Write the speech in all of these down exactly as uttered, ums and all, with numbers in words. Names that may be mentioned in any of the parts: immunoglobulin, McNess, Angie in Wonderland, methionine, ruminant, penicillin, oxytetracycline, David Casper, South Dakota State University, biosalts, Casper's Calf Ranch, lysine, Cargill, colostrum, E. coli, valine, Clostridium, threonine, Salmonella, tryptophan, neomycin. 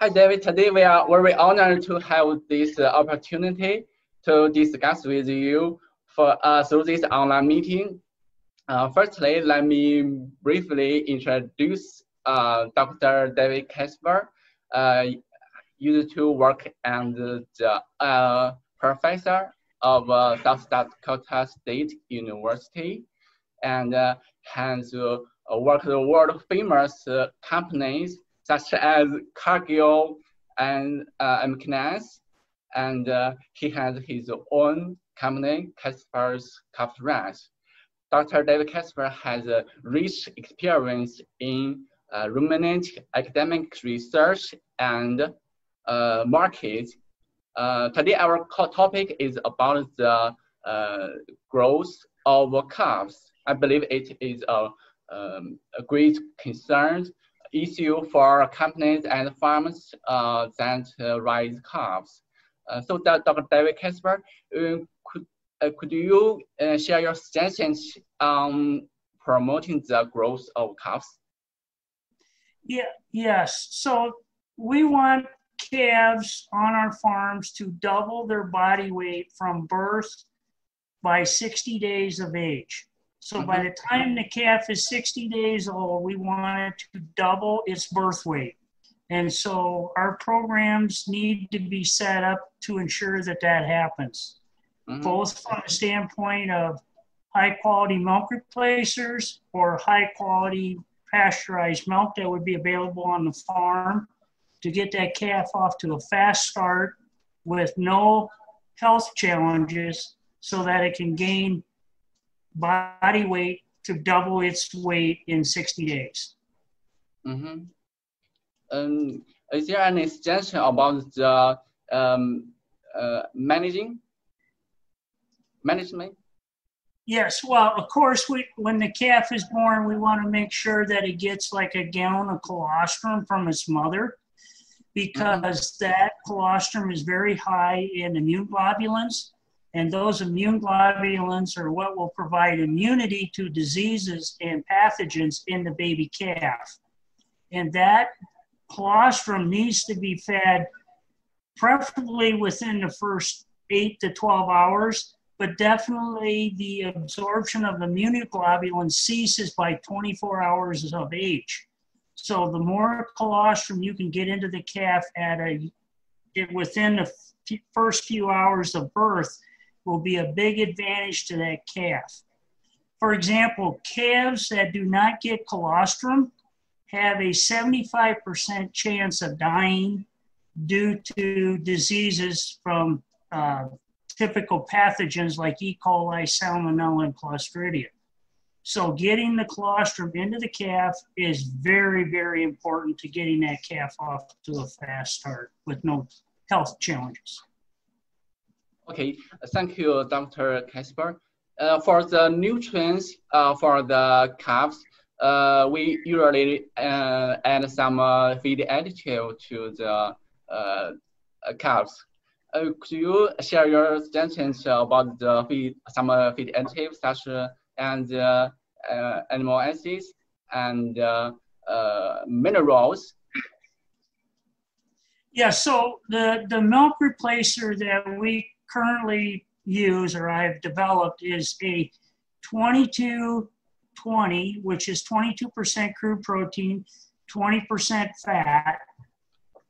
Hi, David. Today we are very honored to have this uh, opportunity to discuss with you for, uh, through this online meeting. Uh, firstly, let me briefly introduce uh, Doctor David Casper. Uh, used to work as the uh, professor of uh, South Dakota State University, and uh, has uh, worked with world-famous uh, companies such as Cargill and uh, McNess, and uh, he has his own company, Casper's Calf Ranch. Doctor David Casper has a rich experience in uh, ruminant academic research and uh, market. Uh, today, our core topic is about the uh, growth of calves. I believe it is a, um, a great concern issue for companies and farms uh, that uh, raise calves. Uh, so that, Doctor David Casper, uh, could, uh, could you uh, share your suggestions on promoting the growth of calves? Yeah, yes. So we want calves on our farms to double their body weight from birth by sixty days of age. So by the time the calf is sixty days old, we want it to double its birth weight. And so our programs need to be set up to ensure that that happens, mm-hmm. both from the standpoint of high-quality milk replacers or high-quality pasteurized milk that would be available on the farm to get that calf off to a fast start with no health challenges so that it can gain body weight to double its weight in sixty days. Mm-hmm. Um, is there any suggestion about the um, uh, managing, management? Yes, well, of course, we, when the calf is born, we want to make sure that it gets like a gallon of colostrum from its mother, because mm-hmm. that colostrum is very high in immune globulins. And those immune globulins are what will provide immunity to diseases and pathogens in the baby calf. And that colostrum needs to be fed preferably within the first eight to twelve hours, but definitely the absorption of immunoglobulin ceases by twenty-four hours of age. So the more colostrum you can get into the calf at a, within the first few hours of birth, will be a big advantage to that calf. For example, calves that do not get colostrum have a seventy-five percent chance of dying due to diseases from uh, typical pathogens like E. coli, Salmonella, and Clostridium. So getting the colostrum into the calf is very, very important to getting that calf off to a fast start with no health challenges. Okay, thank you, Doctor Casper. Uh, for the nutrients uh, for the calves, uh, we usually uh, add some uh, feed additive to the uh, calves. Uh, could you share your suggestions about the feed, some uh, feed additives such uh, as uh, uh, animal acids and uh, uh, minerals? Yeah, so the, the milk replacer that we currently use or I've developed is a twenty-two twenty, which is twenty-two percent crude protein, twenty percent fat,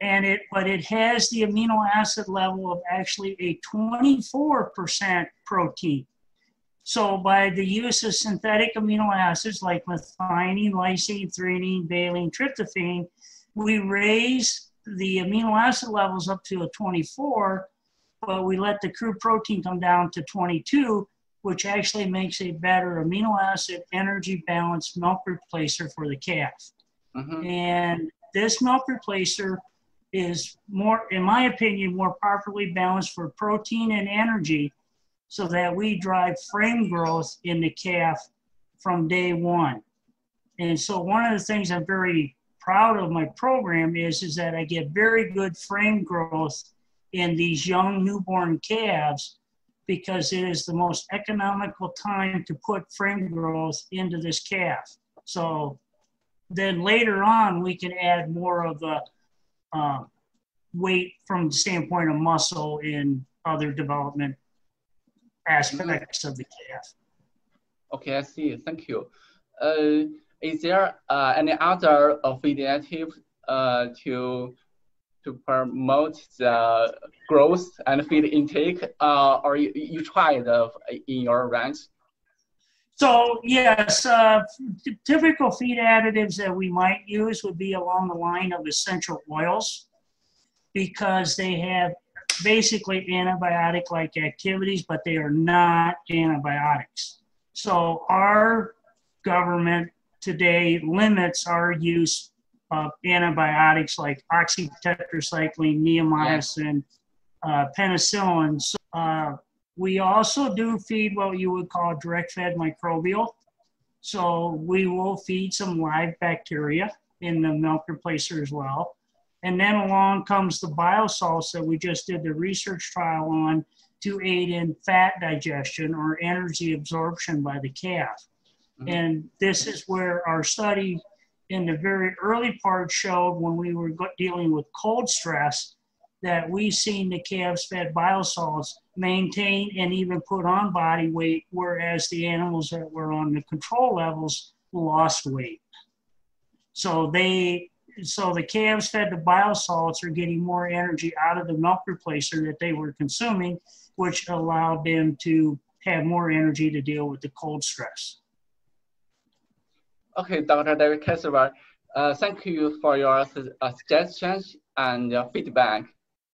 and it but it has the amino acid level of actually a twenty-four percent protein. So by the use of synthetic amino acids like methionine, lysine, threonine, valine, tryptophan, we raise the amino acid levels up to a twenty-four, but we let the crude protein come down to twenty-two, which actually makes a better amino acid energy balanced milk replacer for the calf. Mm-hmm. And this milk replacer is more, in my opinion, more properly balanced for protein and energy so that we drive frame growth in the calf from day one. And so one of the things I'm very proud of my program is, is that I get very good frame growth in these young newborn calves, because it is the most economical time to put frame growth into this calf. So then later on, we can add more of the uh, weight from the standpoint of muscle and other development aspects of the calf. Okay, I see. Thank you. Uh, is there uh, any other affiliative uh, to to promote the growth and feed intake, uh, or you, you tried uh, in your ranch? So yes, uh, typical feed additives that we might use would be along the line of essential oils, because they have basically antibiotic-like activities, but they are not antibiotics. So our government today limits our use of antibiotics like oxytetracycline, neomycin, uh, penicillin. So, uh, we also do feed what you would call direct-fed microbial. So we will feed some live bacteria in the milk replacer as well. And then along comes the biosalts that we just did the research trial on to aid in fat digestion or energy absorption by the calf. Mm-hmm. And this is where our study in the very early part showed, when we were dealing with cold stress, that we've seen the calves fed biosalts maintain and even put on body weight, whereas the animals that were on the control levels lost weight. So they... So the calves fed to biosalts are getting more energy out of the milk replacer that they were consuming, which allowed them to have more energy to deal with the cold stress. Okay, Doctor David Casper, uh, thank you for your uh, suggestions and uh, feedback.